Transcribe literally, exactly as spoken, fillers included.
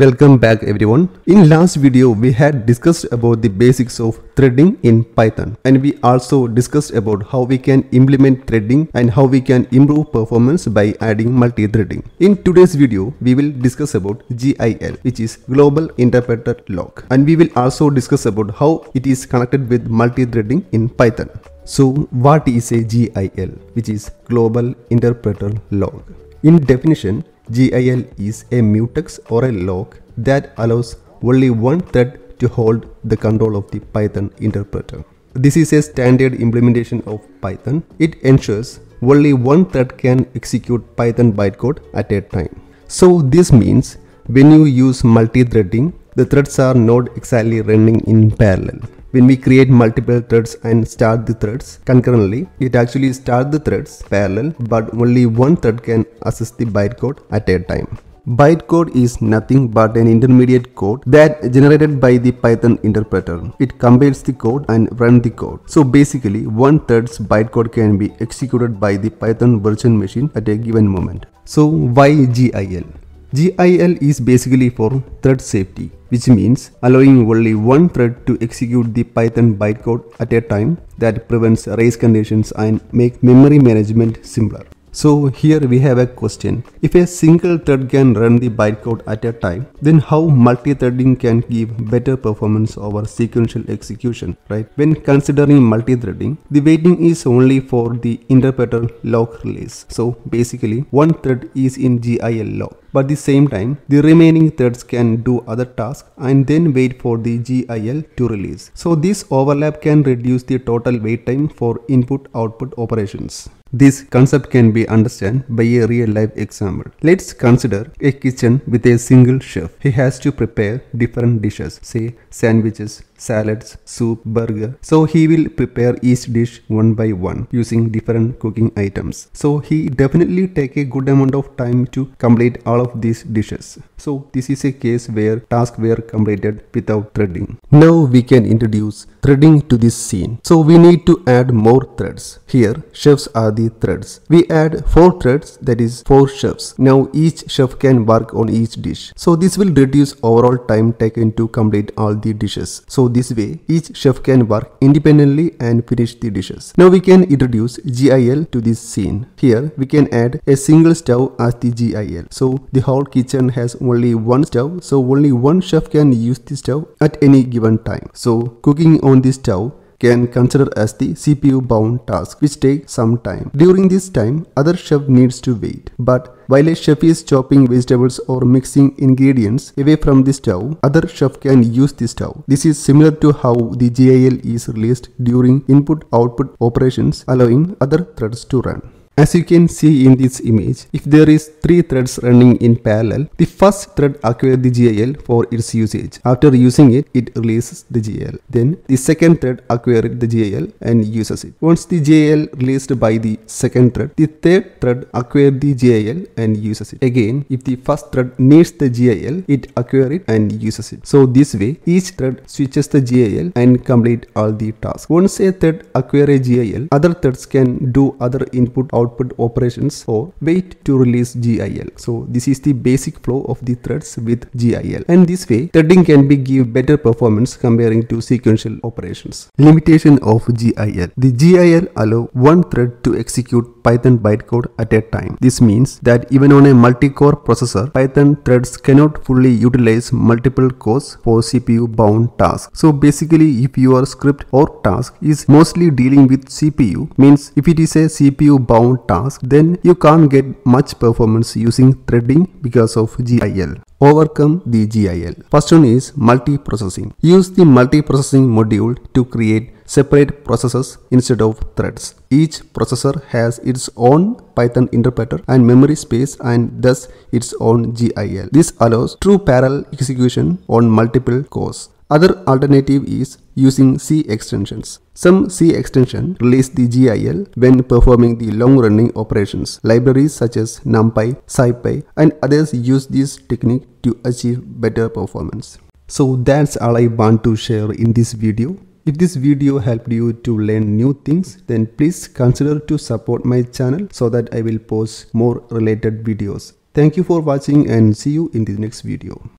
Welcome back everyone. In last video we had discussed about the basics of threading in Python, and we also discussed about how we can implement threading and how we can improve performance by adding multi-threading. In today's video we will discuss about G I L, which is Global Interpreter Lock, and we will also discuss about how it is connected with multi-threading in Python. So what is a G I L, which is Global Interpreter Lock? In definition, G I L is a mutex or a lock that allows only one thread to hold the control of the Python interpreter. This is a standard implementation of Python. It ensures only one thread can execute Python bytecode at a time. So this means when you use multi-threading, the threads are not exactly running in parallel. When we create multiple threads and start the threads concurrently, it actually starts the threads parallel, but only one thread can access the bytecode at a time. Bytecode is nothing but an intermediate code that is generated by the Python interpreter. It compiles the code and runs the code. So basically, one thread's bytecode can be executed by the Python virtual machine at a given moment. So why G I L? G I L is basically for thread safety, which means allowing only one thread to execute the Python bytecode at a time. That prevents race conditions and make memory management simpler. So here we have a question. If a single thread can run the bytecode at a time, then how multi-threading can give better performance over sequential execution, right? When considering multi-threading, the waiting is only for the interpreter lock release. So basically, one thread is in G I L lock, but at the same time, the remaining threads can do other tasks and then wait for the G I L to release. So this overlap can reduce the total wait time for input-output operations. This concept can be understood by a real-life example. Let's consider a kitchen with a single chef. He has to prepare different dishes, say sandwiches, salads, soup, burger. So he will prepare each dish one by one using different cooking items. So he definitely take a good amount of time to complete all of these dishes. So this is a case where tasks were completed without threading. Now we can introduce threading to this scene. So we need to add more threads. Here chefs are the threads. We add four threads, that is four chefs. Now each chef can work on each dish. So this will reduce overall time taken to complete all the dishes. So this way each chef can work independently and finish the dishes. Now we can introduce G I L to this scene. Here we can add a single stove as the G I L. So the whole kitchen has only one stove, so only one chef can use the stove at any given time. So cooking on this stove can consider as the C P U bound task, which takes some time. During this time, other chef needs to wait. But while a chef is chopping vegetables or mixing ingredients away from the stove, other chef can use the stove. This is similar to how the G I L is released during input-output operations, allowing other threads to run. As you can see in this image, if there is three threads running in parallel, the first thread acquires the G I L for its usage. After using it, it releases the G I L. Then the second thread acquires the G I L and uses it. Once the G I L released by the second thread, the third thread acquires the G I L and uses it. Again, if the first thread needs the G I L, it acquires it and uses it. So this way, each thread switches the G I L and completes all the tasks. Once a thread acquires a G I L, other threads can do other input output output operations or wait to release G I L. So this is the basic flow of the threads with G I L, and this way threading can be give better performance comparing to sequential operations. Limitation of G I L. The G I L allows one thread to execute Python bytecode at a time. This means that even on a multi-core processor, Python threads cannot fully utilize multiple cores for C P U bound tasks. So basically, if your script or task is mostly dealing with C P U, means if it is a C P U bound task, then you can't get much performance using threading because of G I L. Overcome the G I L. First one is multiprocessing. Use the multiprocessing module to create separate processes instead of threads. Each processor has its own Python interpreter and memory space, and thus its own G I L. This allows true parallel execution on multiple cores. Other alternative is using C extensions. Some C extension release the G I L when performing the long-running operations. Libraries such as NumPy, SciPy, and others use this technique to achieve better performance. So that's all I want to share in this video. If this video helped you to learn new things, then please consider to support my channel so that I will post more related videos. Thank you for watching and see you in the next video.